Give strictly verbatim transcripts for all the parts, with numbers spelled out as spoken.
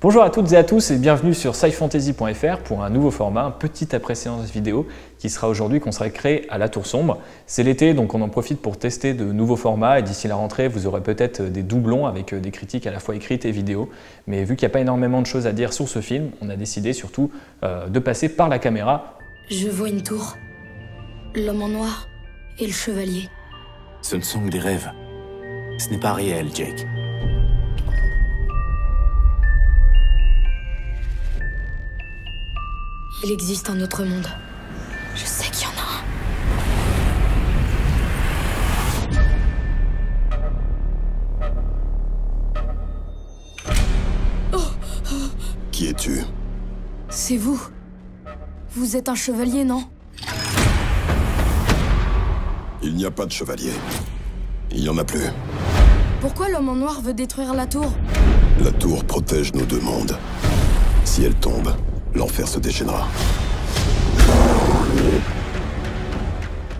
Bonjour à toutes et à tous et bienvenue sur SyFantasy point F R pour un nouveau format, un petit après-séance vidéo qui sera aujourd'hui consacré à la Tour Sombre. C'est l'été donc on en profite pour tester de nouveaux formats et d'ici la rentrée vous aurez peut-être des doublons avec des critiques à la fois écrites et vidéo. Mais vu qu'il n'y a pas énormément de choses à dire sur ce film, on a décidé surtout euh, de passer par la caméra. Je vois une tour, l'homme en noir et le chevalier. Ce ne sont que des rêves, ce n'est pas réel Jake. Il existe un autre monde. Je sais qu'il y en a un. Oh. Qui es-tu? C'est vous. Vous êtes un chevalier, non? Il n'y a pas de chevalier. Il n'y en a plus. Pourquoi l'homme en noir veut détruire la tour? La tour protège nos deux mondes. Si elle tombe, l'enfer se déchaînera.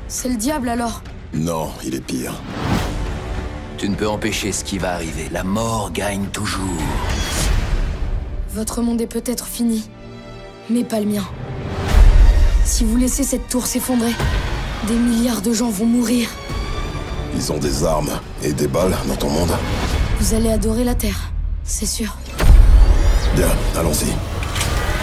C'est le diable alors? Non, il est pire. Tu ne peux empêcher ce qui va arriver. La mort gagne toujours. Votre monde est peut-être fini, mais pas le mien. Si vous laissez cette tour s'effondrer, des milliards de gens vont mourir. Ils ont des armes et des balles dans ton monde. Vous allez adorer la Terre, c'est sûr. Bien, allons-y.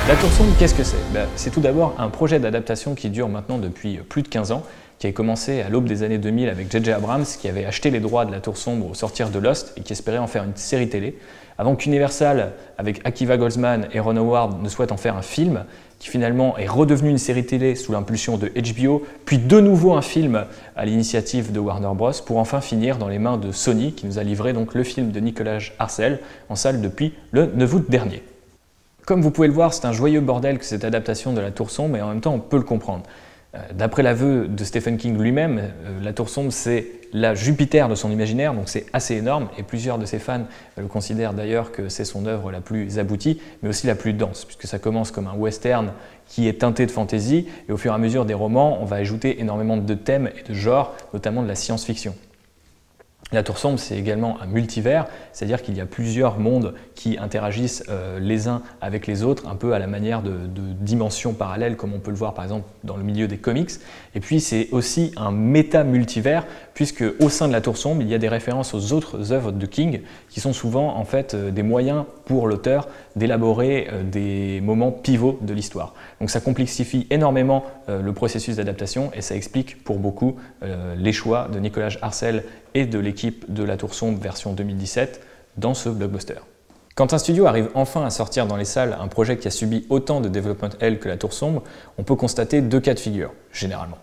La Tour Sombre, qu'est-ce que c'est? Ben, c'est tout d'abord un projet d'adaptation qui dure maintenant depuis plus de quinze ans, qui a commencé à l'aube des années deux mille avec J J Abrams, qui avait acheté les droits de la Tour Sombre au sortir de Lost et qui espérait en faire une série télé, avant qu'Universal, avec Akiva Goldsman et Ron Howard, ne souhaite en faire un film, qui finalement est redevenu une série télé sous l'impulsion de H B O, puis de nouveau un film à l'initiative de Warner Bros, pour enfin finir dans les mains de Sony, qui nous a livré donc le film de Nicolas Arcel en salle depuis le neuf août dernier. Comme vous pouvez le voir, c'est un joyeux bordel que cette adaptation de La Tour Sombre, et en même temps, on peut le comprendre. D'après l'aveu de Stephen King lui-même, La Tour Sombre, c'est la Jupiter de son imaginaire, donc c'est assez énorme, et plusieurs de ses fans le considèrent d'ailleurs que c'est son œuvre la plus aboutie, mais aussi la plus dense, puisque ça commence comme un western qui est teinté de fantaisie, et au fur et à mesure des romans, on va ajouter énormément de thèmes et de genres, notamment de la science-fiction. La Tour Sombre, c'est également un multivers, c'est-à-dire qu'il y a plusieurs mondes qui interagissent euh, les uns avec les autres, un peu à la manière de, de dimensions parallèles, comme on peut le voir par exemple dans le milieu des comics. Et puis c'est aussi un méta-multivers, puisque au sein de la Tour Sombre, il y a des références aux autres œuvres de King, qui sont souvent en fait des moyens pour l'auteur d'élaborer euh, des moments pivots de l'histoire. Donc ça complexifie énormément euh, le processus d'adaptation, et ça explique pour beaucoup euh, les choix de Nicolas Arcel et de l'équipe de La Tour Sombre version deux mille dix-sept dans ce blockbuster. Quand un studio arrive enfin à sortir dans les salles un projet qui a subi autant de development hell que La Tour Sombre, on peut constater deux cas de figure, généralement.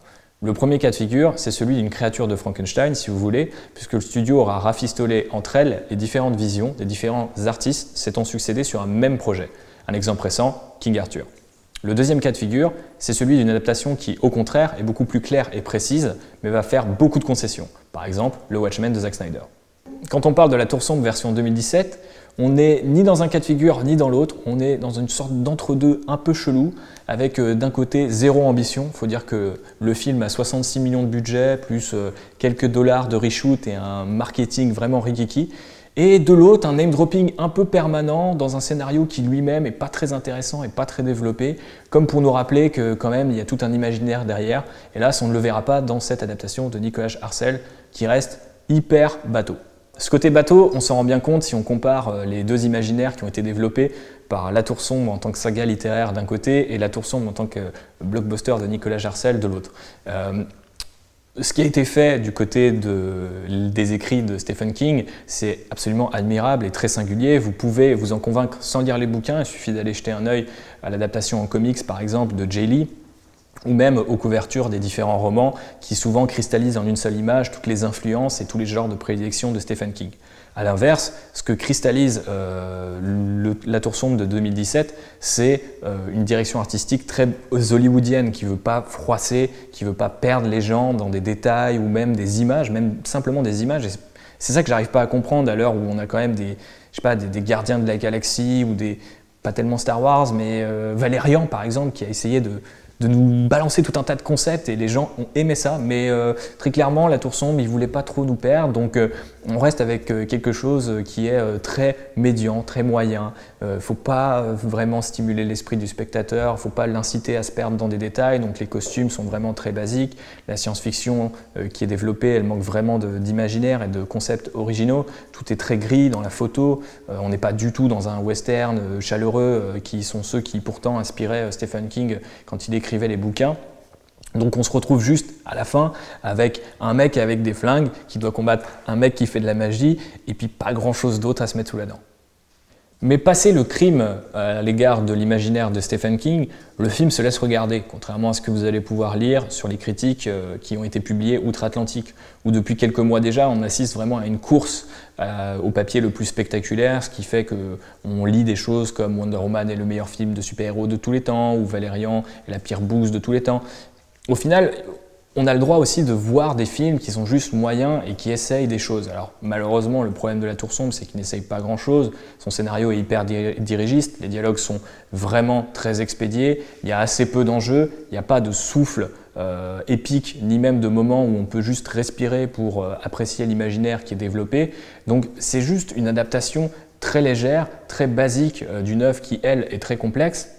Le premier cas de figure, c'est celui d'une créature de Frankenstein, si vous voulez, puisque le studio aura rafistolé entre elles les différentes visions des différents artistes s'étant succédés sur un même projet. Un exemple récent, King Arthur. Le deuxième cas de figure, c'est celui d'une adaptation qui, au contraire, est beaucoup plus claire et précise, mais va faire beaucoup de concessions. Par exemple, le Watchmen de Zack Snyder. Quand on parle de la Tour Sombre version deux mille dix-sept, on n'est ni dans un cas de figure ni dans l'autre, on est dans une sorte d'entre-deux un peu chelou, avec euh, d'un côté zéro ambition. Il faut dire que le film a soixante-six millions de budget, plus euh, quelques dollars de reshoot et un marketing vraiment rikiki. Et de l'autre, un name-dropping un peu permanent dans un scénario qui lui-même n'est pas très intéressant et pas très développé, comme pour nous rappeler que quand même il y a tout un imaginaire derrière. Hélas, on ne le verra pas dans cette adaptation de Nicolas Arcel qui reste hyper bateau. Ce côté bateau, on s'en rend bien compte si on compare les deux imaginaires qui ont été développés par La Tour Sombre en tant que saga littéraire d'un côté et La Tour Sombre en tant que blockbuster de Nicolas Arcel de l'autre. Euh, Ce qui a été fait du côté de, des écrits de Stephen King, c'est absolument admirable et très singulier. Vous pouvez vous en convaincre sans lire les bouquins, il suffit d'aller jeter un œil à l'adaptation en comics par exemple de Jaylee, ou même aux couvertures des différents romans qui souvent cristallisent en une seule image toutes les influences et tous les genres de prédilection de Stephen King. A l'inverse, ce que cristallise euh, le, la Tour Sombre de deux mille dix-sept, c'est euh, une direction artistique très hollywoodienne qui ne veut pas froisser, qui ne veut pas perdre les gens dans des détails ou même des images, même simplement des images. C'est ça que j'arrive pas à comprendre à l'heure où on a quand même des, je sais pas, des, des gardiens de la galaxie ou des, pas tellement Star Wars, mais euh, Valérian par exemple qui a essayé de de nous balancer tout un tas de concepts et les gens ont aimé ça, mais euh, très clairement la Tour Sombre, ils voulaient pas trop nous perdre, donc euh, on reste avec quelque chose qui est très médian, très moyen. Il ne faut pas vraiment stimuler l'esprit du spectateur, il ne faut pas l'inciter à se perdre dans des détails, donc les costumes sont vraiment très basiques. La science-fiction qui est développée, elle manque vraiment d'imaginaire et de concepts originaux. Tout est très gris dans la photo, on n'est pas du tout dans un western chaleureux qui sont ceux qui pourtant inspiraient Stephen King quand il écrivait les bouquins. Donc on se retrouve juste à la fin avec un mec avec des flingues qui doit combattre un mec qui fait de la magie et puis pas grand chose d'autre à se mettre sous la dent. Mais passé le crime à l'égard de l'imaginaire de Stephen King, le film se laisse regarder, contrairement à ce que vous allez pouvoir lire sur les critiques qui ont été publiées outre-Atlantique, où depuis quelques mois déjà, on assiste vraiment à une course au papier le plus spectaculaire, ce qui fait qu'on lit des choses comme Wonder Woman est le meilleur film de super-héros de tous les temps, ou Valérian est la pire bouse de tous les temps. Au final, on a le droit aussi de voir des films qui sont juste moyens et qui essayent des choses. Alors malheureusement, le problème de La Tour Sombre, c'est qu'il n'essaye pas grand-chose. Son scénario est hyper dirigiste, les dialogues sont vraiment très expédiés, il y a assez peu d'enjeux, il n'y a pas de souffle euh, épique, ni même de moment où on peut juste respirer pour euh, apprécier l'imaginaire qui est développé. Donc c'est juste une adaptation très légère, très basique euh, d'une œuvre qui, elle, est très complexe.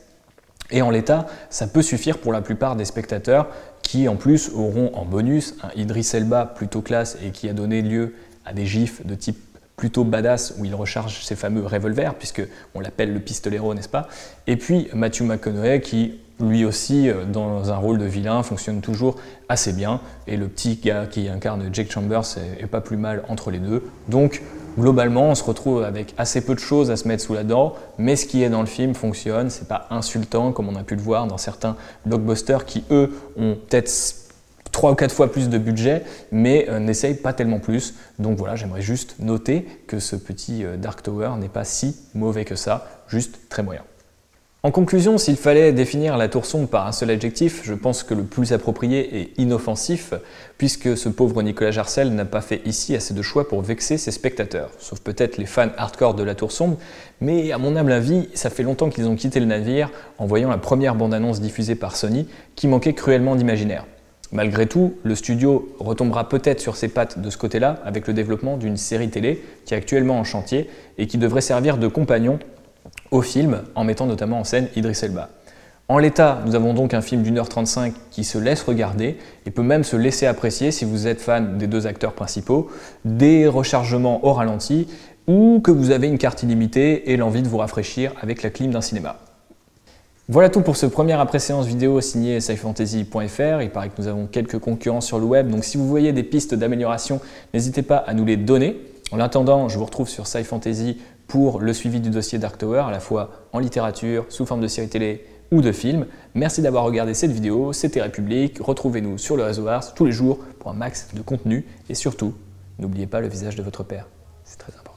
Et en l'état, ça peut suffire pour la plupart des spectateurs qui, en plus, auront en bonus un Idris Elba plutôt classe et qui a donné lieu à des gifs de type plutôt badass où il recharge ses fameux revolvers, puisqu'on l'appelle le pistolero, n'est-ce pas? Et puis Matthew McConaughey qui, lui aussi, dans un rôle de vilain, fonctionne toujours assez bien. Et le petit gars qui incarne Jake Chambers est pas plus mal entre les deux. Donc, globalement, on se retrouve avec assez peu de choses à se mettre sous la dent, mais ce qui est dans le film fonctionne, c'est pas insultant comme on a pu le voir dans certains blockbusters qui, eux, ont peut-être trois ou quatre fois plus de budget, mais euh, n'essayent pas tellement plus. Donc voilà, j'aimerais juste noter que ce petit euh, Dark Tower n'est pas si mauvais que ça, juste très moyen. En conclusion, s'il fallait définir La Tour Sombre par un seul adjectif, je pense que le plus approprié est inoffensif, puisque ce pauvre Nicolas Arcel n'a pas fait ici assez de choix pour vexer ses spectateurs, sauf peut-être les fans hardcore de La Tour Sombre, mais à mon humble avis, ça fait longtemps qu'ils ont quitté le navire en voyant la première bande-annonce diffusée par Sony qui manquait cruellement d'imaginaire. Malgré tout, le studio retombera peut-être sur ses pattes de ce côté-là avec le développement d'une série télé qui est actuellement en chantier et qui devrait servir de compagnon au film, en mettant notamment en scène Idris Elba. En l'état, nous avons donc un film d'une heure trente-cinq qui se laisse regarder et peut même se laisser apprécier si vous êtes fan des deux acteurs principaux, des rechargements au ralenti ou que vous avez une carte illimitée et l'envie de vous rafraîchir avec la clim d'un cinéma. Voilà tout pour ce premier après-séance vidéo signé Sy Fantasy point F R. Il paraît que nous avons quelques concurrents sur le web, donc si vous voyez des pistes d'amélioration, n'hésitez pas à nous les donner. En attendant, je vous retrouve sur SyFantasy pour le suivi du dossier Dark Tower, à la fois en littérature, sous forme de série télé ou de film. Merci d'avoir regardé cette vidéo, c'était République. Retrouvez-nous sur le réseau Ars tous les jours pour un max de contenu. Et surtout, n'oubliez pas le visage de votre père, c'est très important.